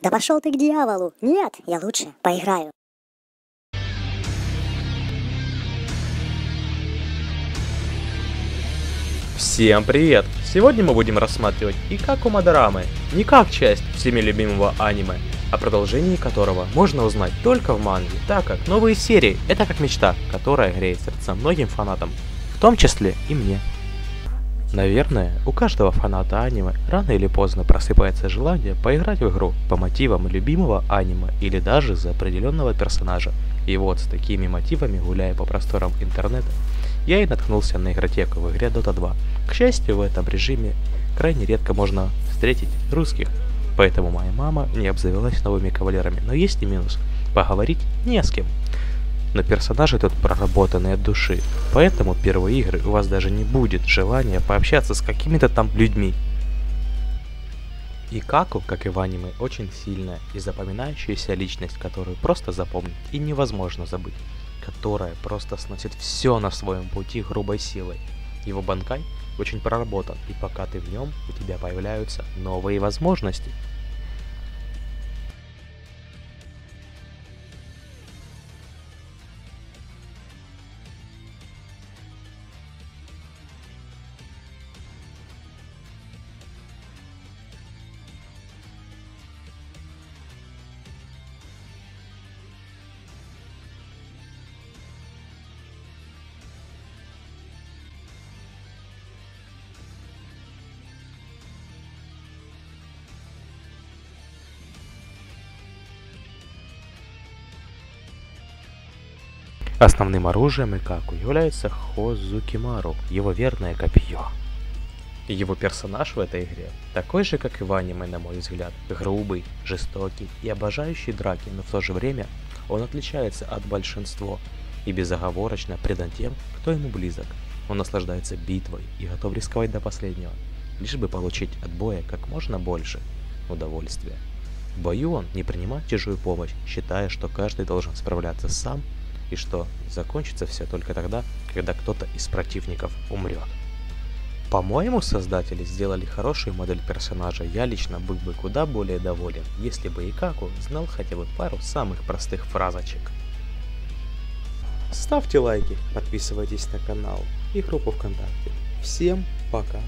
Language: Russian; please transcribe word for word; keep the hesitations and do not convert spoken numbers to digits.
Да пошел ты к дьяволу! Нет, я лучше поиграю. Всем привет! Сегодня мы будем рассматривать Иккаку Мадараме не как часть всеми любимого аниме, о продолжении которого можно узнать только в манге, так как новые серии — это как мечта, которая греет сердца многим фанатам, в том числе и мне. Наверное, у каждого фаната аниме рано или поздно просыпается желание поиграть в игру по мотивам любимого аниме или даже за определенного персонажа. И вот с такими мотивами, гуляя по просторам интернета, я и наткнулся на игротеку в игре Дота два. К счастью, в этом режиме крайне редко можно встретить русских, поэтому моя мама не обзавелась новыми кавалерами, но есть и минус – поговорить не с кем. Но персонажи тут проработаны от души, поэтому первые игры у вас даже не будет желания пообщаться с какими-то там людьми. Иккаку, как и в аниме, очень сильная и запоминающаяся личность, которую просто запомнить и невозможно забыть, которая просто сносит все на своем пути грубой силой. Его банкай очень проработан, и пока ты в нем, у тебя появляются новые возможности. Основным оружием Иккаку является Хозукимару, его верное копье. Его персонаж в этой игре такой же, как и в аниме, на мой взгляд. Грубый, жестокий и обожающий драки, но в то же время он отличается от большинства и безоговорочно предан тем, кто ему близок. Он наслаждается битвой и готов рисковать до последнего, лишь бы получить от боя как можно больше удовольствия. В бою он не принимает чужую помощь, считая, что каждый должен справляться сам, и что закончится все только тогда, когда кто-то из противников умрет. По-моему, создатели сделали хорошую модель персонажа. Я лично был бы куда более доволен, если бы Иккаку знал хотя бы пару самых простых фразочек. Ставьте лайки, подписывайтесь на канал и группу ВКонтакте. Всем пока!